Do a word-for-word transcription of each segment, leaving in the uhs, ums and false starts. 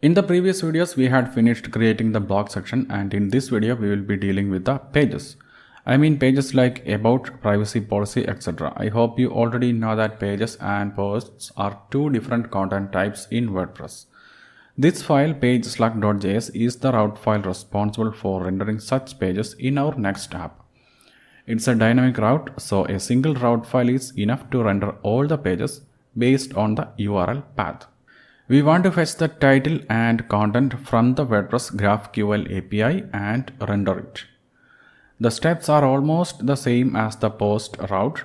In the previous videos, we had finished creating the blog section, and in this video, we will be dealing with the pages. I mean pages like about, privacy policy, et cetera. I hope you already know that pages and posts are two different content types in WordPress. This file pageslug.js is the route file responsible for rendering such pages in our Next app. It's a dynamic route, so a single route file is enough to render all the pages based on the U R L path. We want to fetch the title and content from the WordPress GraphQL A P I and render it. The steps are almost the same as the post route.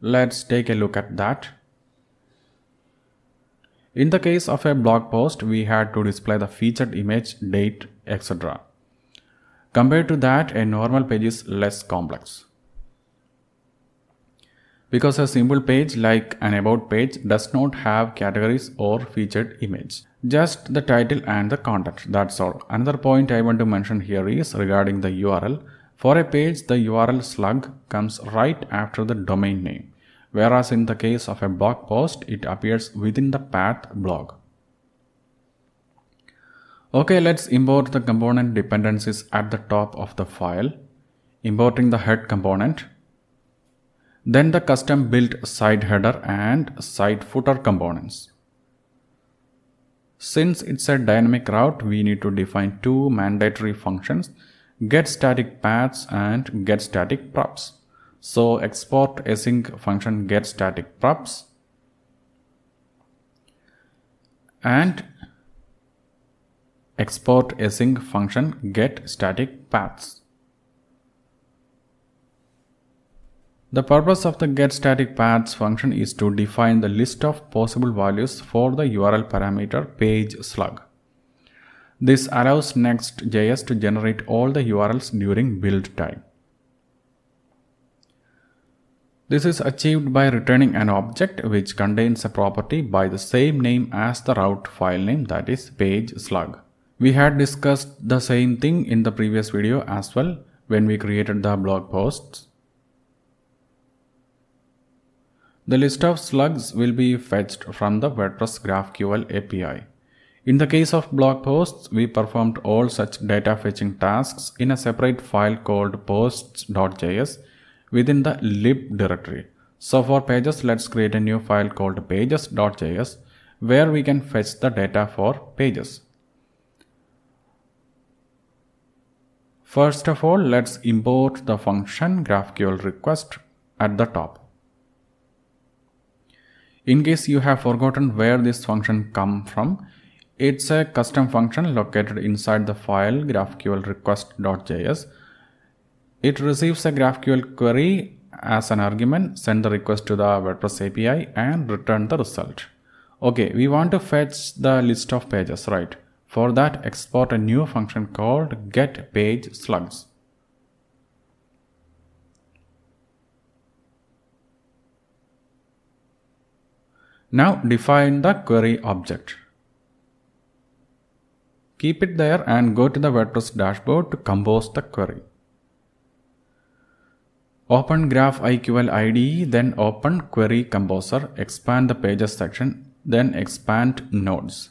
Let's take a look at that. In the case of a blog post, we had to display the featured image, date, et cetera. Compared to that, a normal page is less complex, because a simple page like an about page does not have categories or featured image. Just the title and the content, that's all. Another point I want to mention here is regarding the U R L. For a page, the U R L slug comes right after the domain name, whereas in the case of a blog post, it appears within the path blog. Okay, let's import the component dependencies at the top of the file, importing the head component, then the custom built side header and side footer components. Since it's a dynamic route, we need to define two mandatory functions: getStaticPaths and getStaticProps. So export async function getStaticProps and export async function getStaticPaths. The purpose of the getStaticPaths function is to define the list of possible values for the U R L parameter pageslug. This allows Next.js to generate all the U R Ls during build time. This is achieved by returning an object which contains a property by the same name as the route file name, that is pageslug. We had discussed the same thing in the previous video as well when we created the blog posts. The list of slugs will be fetched from the WordPress GraphQL A P I. In the case of blog posts, we performed all such data fetching tasks in a separate file called posts.js within the lib directory. So for pages, let's create a new file called pages.js where we can fetch the data for pages. First of all, let's import the function GraphQLRequest at the top. In case you have forgotten where this function comes from, it's a custom function located inside the file GraphQLRequest.js. It receives a GraphQL query as an argument, send the request to the WordPress A P I and return the result. Okay, we want to fetch the list of pages, right? For that, export a new function called getPageSlugs. Now define the query object. Keep it there and go to the WordPress dashboard to compose the query. Open GraphIQL I D E, then open Query Composer, expand the Pages section, then expand Nodes.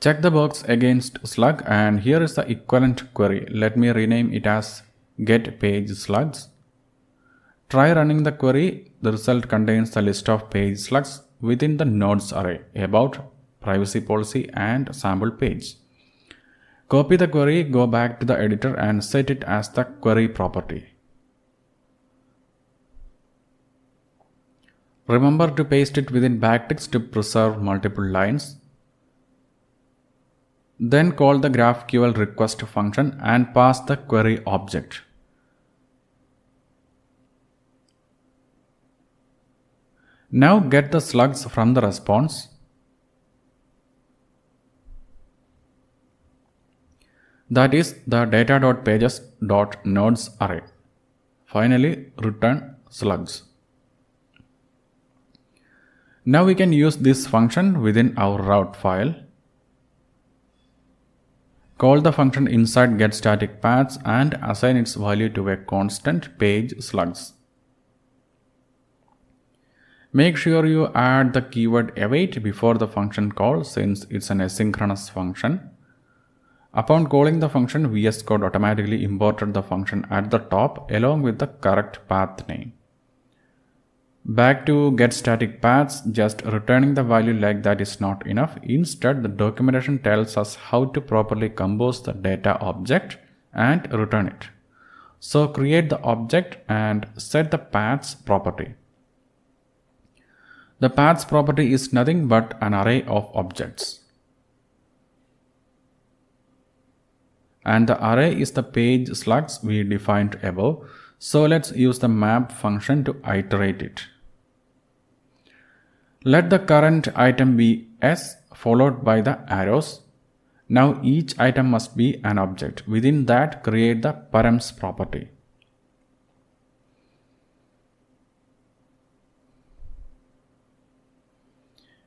Check the box against slug, and here is the equivalent query. Let me rename it as getPageSlugs. Try running the query. The result contains the list of page slugs within the nodes array, about, privacy policy, and sample page. Copy the query, go back to the editor and set it as the query property. Remember to paste it within backticks to preserve multiple lines. Then call the GraphQL request function and pass the query object. Now get the slugs from the response. That is the data.pages.nodes array. Finally, return slugs. Now we can use this function within our route file. Call the function inside getStaticPaths and assign its value to a constant pageSlugs. Make sure you add the keyword await before the function call, since it's an asynchronous function. Upon calling the function, V S Code automatically imported the function at the top along with the correct path name. Back to getStaticPaths, just returning the value like that is not enough. Instead, the documentation tells us how to properly compose the data object and return it. So create the object and set the paths property. The paths property is nothing but an array of objects. And the array is the page slugs we defined above. So let's use the map function to iterate it. Let the current item be S followed by the arrows. Now each item must be an object. Within that, create the params property.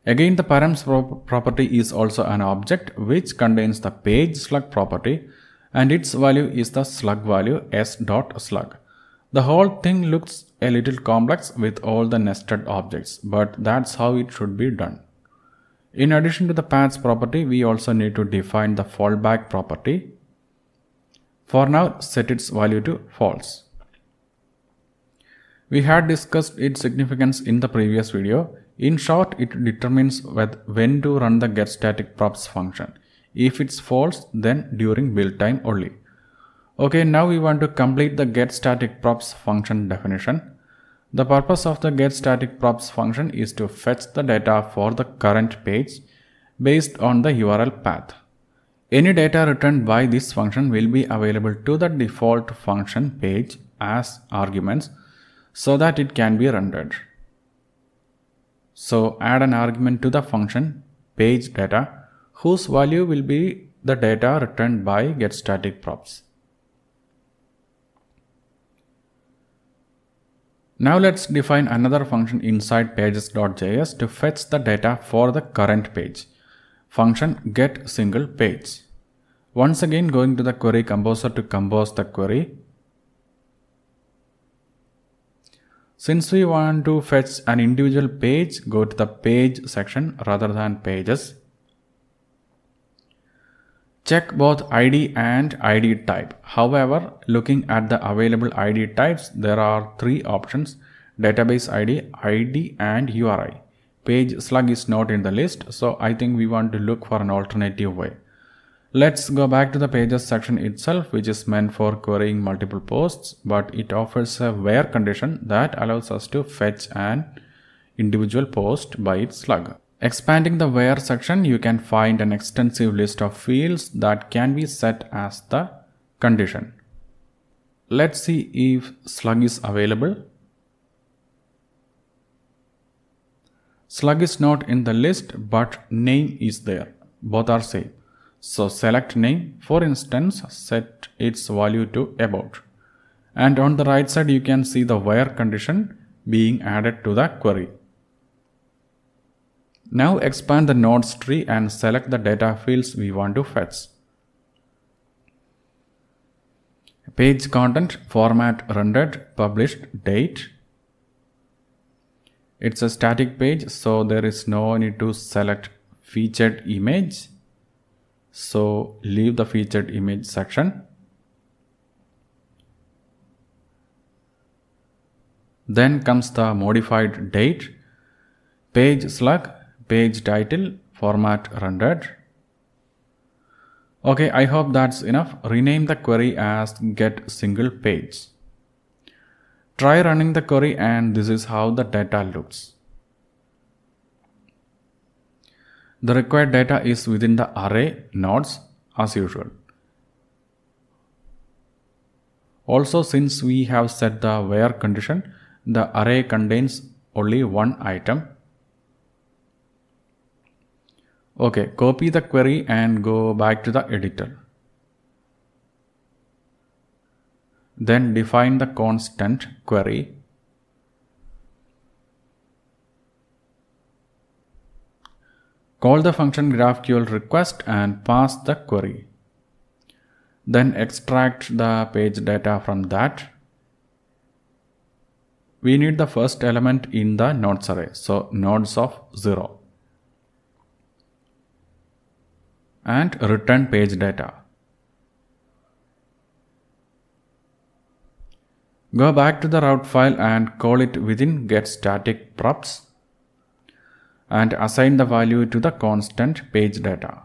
Again, the params pro- property is also an object which contains the page slug property, and its value is the slug value s.slug. The whole thing looks a little complex with all the nested objects, but that's how it should be done. In addition to the paths property, we also need to define the fallback property. For now, set its value to false. We had discussed its significance in the previous video. In short, it determines when to run the getStaticProps function. If it's false, then during build time only. Okay, now we want to complete the getStaticProps function definition. The purpose of the getStaticProps function is to fetch the data for the current page based on the U R L path. Any data returned by this function will be available to the default function page as arguments so that it can be rendered. So add an argument to the function page data whose value will be the data returned by getStaticProps. Now let's define another function inside pages.js to fetch the data for the current page. Function getSinglePage. Once again, going to the query composer to compose the query. Since we want to fetch an individual page, go to the page section rather than pages. Check both I D and I D type. However, looking at the available I D types, there are three options: database I D, I D and U R I. Page slug is not in the list, so I think we want to look for an alternative way. Let's go back to the pages section itself, which is meant for querying multiple posts, but it offers a where condition that allows us to fetch an individual post by its slug. Expanding the where section, you can find an extensive list of fields that can be set as the condition. Let's see if slug is available. Slug is not in the list, but name is there. Both are same. So select name, for instance, set its value to about. And on the right side, you can see the where condition being added to the query. Now expand the nodes tree and select the data fields we want to fetch. Page content, format rendered, published, date. It's a static page, so there is no need to select featured image. So leave the featured image section. Then comes the modified date, page slug, page title, format rendered. Okay, I hope that's enough. Rename the query as getSinglePage. Try running the query and this is how the data looks. The required data is within the array nodes as usual. Also, since we have set the where condition, the array contains only one item. Okay, copy the query and go back to the editor. Then define the constant query. Call the function GraphQLRequest and pass the query. Then extract the page data from that. we need the first element in the nodes array. So nodes of zero. And return page data. Go back to the route file and call it within getStaticProps and assign the value to the constant page data.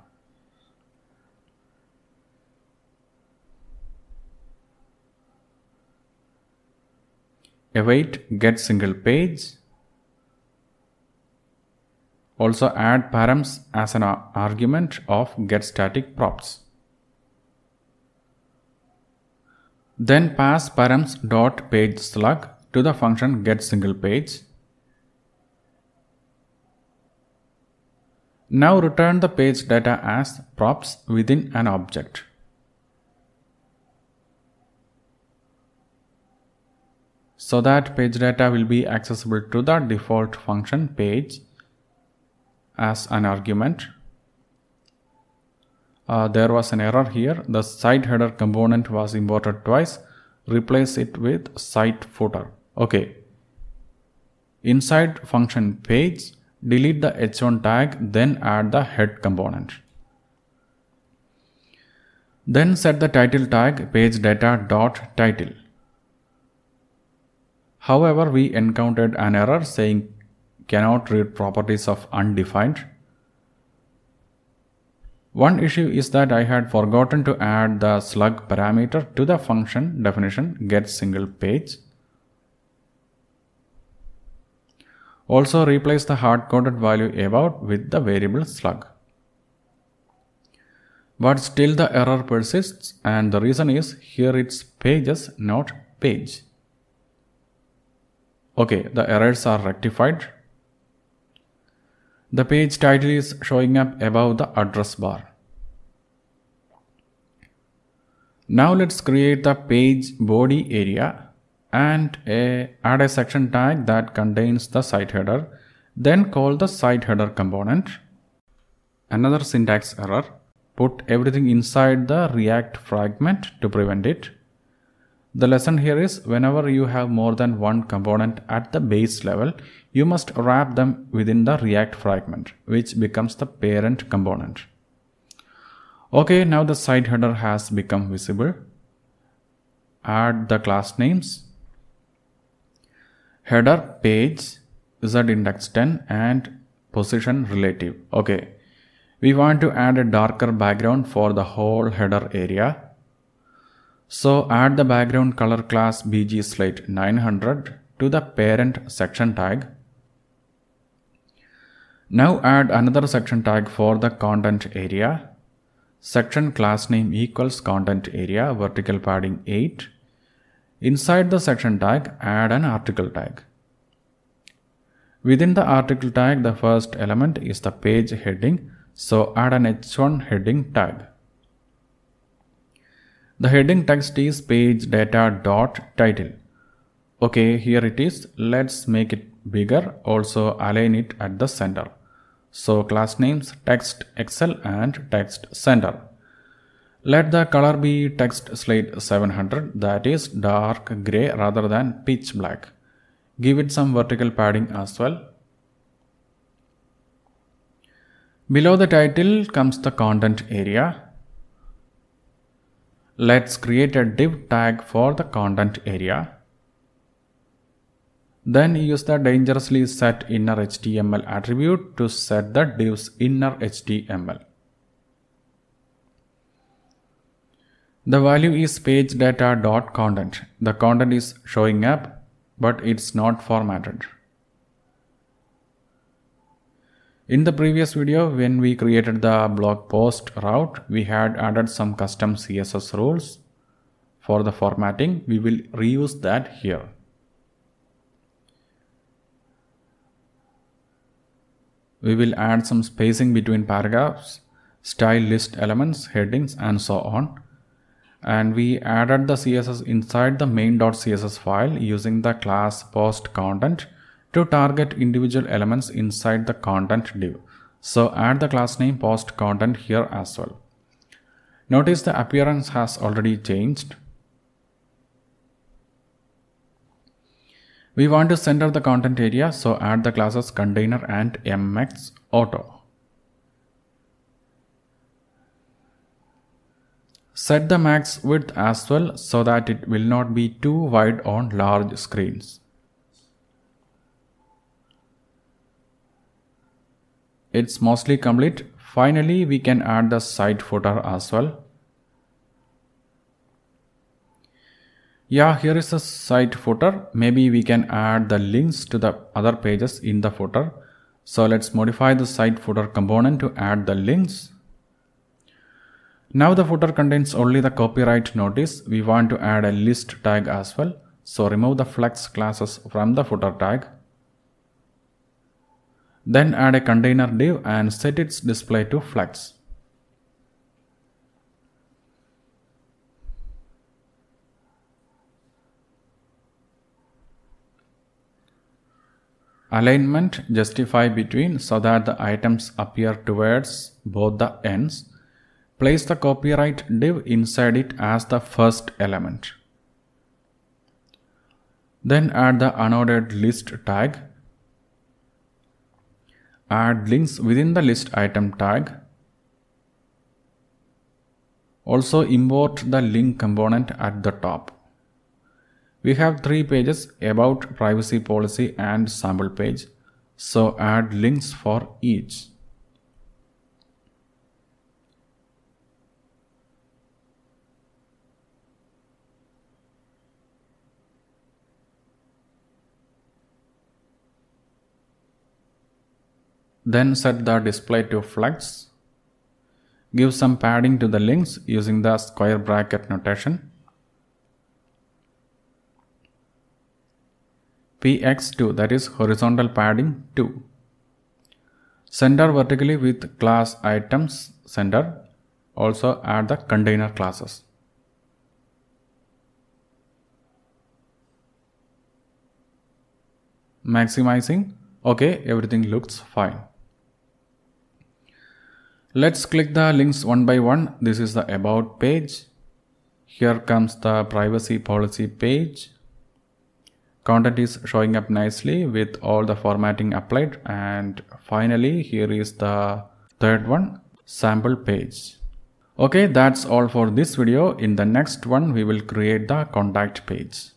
Await getSinglePage. Also add params as an argument of getStaticProps. Then pass params.pageSlug to the function getSinglePage. Now return the page data as props within an object. So that page data will be accessible to the default function page as an argument. Uh, there was an error here. The site header component was imported twice. Replace it with site footer. Okay. Inside function page, delete the h one tag, then add the head component. Then set the title tag pageData.title. However, we encountered an error saying cannot read properties of undefined. One issue is that I had forgotten to add the slug parameter to the function definition getSinglePage. Also replace the hard-coded value about with the variable slug. But still the error persists, and the reason is here it's pages not page. Okay, the errors are rectified. The page title is showing up above the address bar. Now let's create the page body area and a, add a section tag that contains the site header. Then call the site header component. Another syntax error. Put everything inside the React fragment to prevent it. The lesson here is whenever you have more than one component at the base level, you must wrap them within the React fragment, which becomes the parent component. Okay, now the site header has become visible. Add the class names. Header page, z index ten and position relative. Okay, we want to add a darker background for the whole header area. So add the background color class B G Slate nine hundred to the parent section tag. Now add another section tag for the content area. Section class name equals content area, vertical padding eight. Inside the section tag, add an article tag. Within the article tag, the first element is the page heading. So add an H one heading tag. The heading text is page data dot title. Okay, here it is. Let's make it bigger. Also align it at the center. So class names text Excel and text center. Let the color be text slate seven hundred, that is dark gray rather than pitch black. Give it some vertical padding as well. Below the title comes the content area. Let's create a div tag for the content area. Then use the dangerously set inner H T M L attribute to set the div's inner H T M L. The value is page data.content. The content is showing up, but it's not formatted. In the previous video, when we created the blog post route, we had added some custom C S S rules for the formatting. We will reuse that here. We will add some spacing between paragraphs, style list elements, headings, and so on. And we added the C S S inside the main.css file using the class postContent to target individual elements inside the content div. So add the class name post content here as well. Notice the appearance has already changed. We want to center the content area, so add the classes container and mxauto. Set the max width as well so that it will not be too wide on large screens. It's mostly complete. Finally, we can add the side footer as well. Yeah, here is a site footer. Maybe we can add the links to the other pages in the footer. So let's modify the site footer component to add the links. Now the footer contains only the copyright notice. We want to add a list tag as well. So remove the flex classes from the footer tag. Then add a container div and set its display to flex. Alignment, justify between so that the items appear towards both the ends. Place the copyright div inside it as the first element. Then add the unordered list tag. Add links within the list item tag. Also import the link component at the top. We have three pages: about, privacy policy and sample page. So add links for each. Then set the display to flex. Give some padding to the links using the square bracket notation. P X two, that is horizontal padding two. Center vertically with class items center. Also add the container classes. Maximizing. Okay, everything looks fine. Let's click the links one by one. This is the about page. Here comes the privacy policy page. Content is showing up nicely with all the formatting applied. And finally, here is the third one, sample page. Okay, that's all for this video. In the next one, we will create the contact page.